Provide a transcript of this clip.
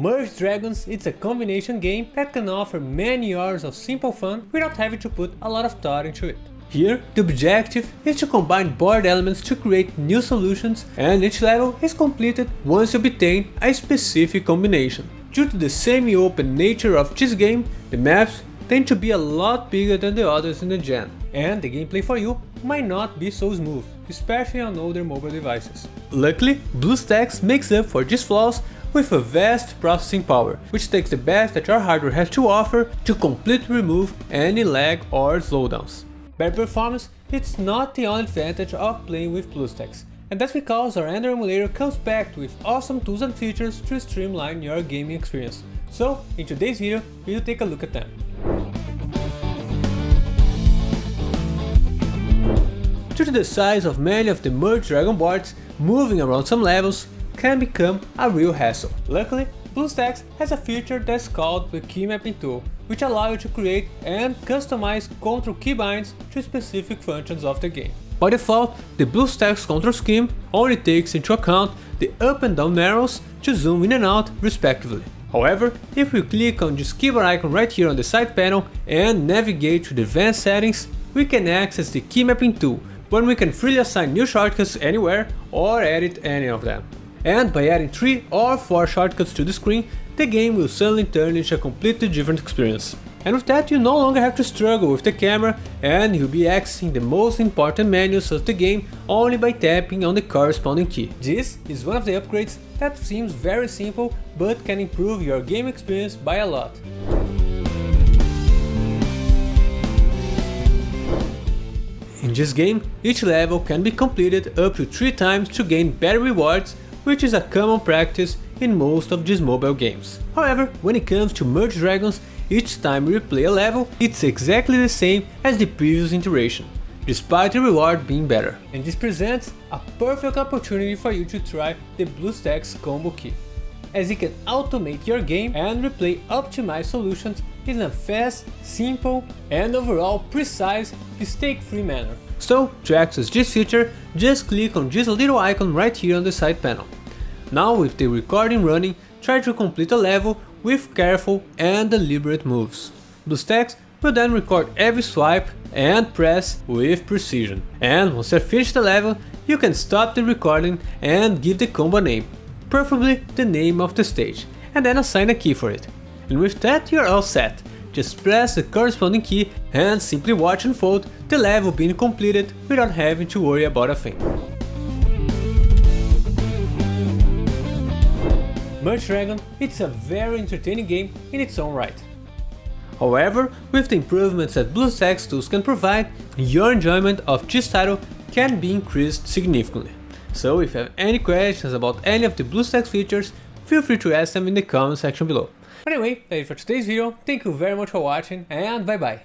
Merge Dragons, it's a combination game that can offer many hours of simple fun without having to put a lot of thought into it. Here, the objective is to combine board elements to create new solutions, and each level is completed once you obtain a specific combination. Due to the semi-open nature of this game, the maps tend to be a lot bigger than the others in the genre, and the gameplay for you might not be so smooth, especially on older mobile devices. Luckily, BlueStacks makes up for these flaws with a vast processing power, which takes the best that your hardware has to offer to completely remove any lag or slowdowns. Better performance, it's not the only advantage of playing with BlueStacks, and that's because our Android emulator comes packed with awesome tools and features to streamline your gaming experience. So, in today's video, we'll take a look at them. Due to the size of many of the Merge Dragon boards, moving around some levels can become a real hassle. Luckily, BlueStacks has a feature that's called the Key Mapping Tool, which allows you to create and customize control keybinds to specific functions of the game. By default, the BlueStacks control scheme only takes into account the up and down arrows to zoom in and out, respectively. However, if we click on this keyboard icon right here on the side panel and navigate to the advanced settings, we can access the Key Mapping Tool, when we can freely assign new shortcuts anywhere or edit any of them. And by adding 3 or 4 shortcuts to the screen, the game will suddenly turn into a completely different experience. And with that, you no longer have to struggle with the camera, and you'll be accessing the most important menus of the game only by tapping on the corresponding key. This is one of the upgrades that seems very simple, but can improve your game experience by a lot. In this game, each level can be completed up to 3 times to gain better rewards, which is a common practice in most of these mobile games. However, when it comes to Merge Dragons, each time we play a level, it's exactly the same as the previous iteration, despite the reward being better. And this presents a perfect opportunity for you to try the BlueStacks Combo Key, as it can automate your game and replay optimized solutions in a fast, simple, and overall precise, mistake-free manner. So, to access this feature, just click on this little icon right here on the side panel. Now, with the recording running, try to complete a level with careful and deliberate moves. BlueStacks will then record every swipe and press with precision. And once you finish the level, you can stop the recording and give the combo name, preferably the name of the stage, and then assign a key for it. And with that, you're all set. Just press the corresponding key and simply watch unfold the level being completed without having to worry about a thing. Merge Dragons, it's a very entertaining game in its own right. However, with the improvements that BlueStacks tools can provide, your enjoyment of this title can be increased significantly. So if you have any questions about any of the BlueStacks features, feel free to ask them in the comment section below. Anyway, that's it for today's video. Thank you very much for watching, and bye bye!